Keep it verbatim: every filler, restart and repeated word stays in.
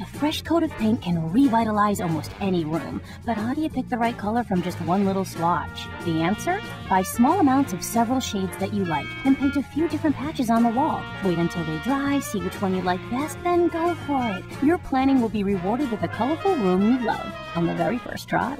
A fresh coat of paint can revitalize almost any room, but how do you pick the right color from just one little swatch? The answer? Buy small amounts of several shades that you like, then paint a few different patches on the wall. Wait until they dry, see which one you like best, then go for it. Your planning will be rewarded with a colorful room you love on the very first try.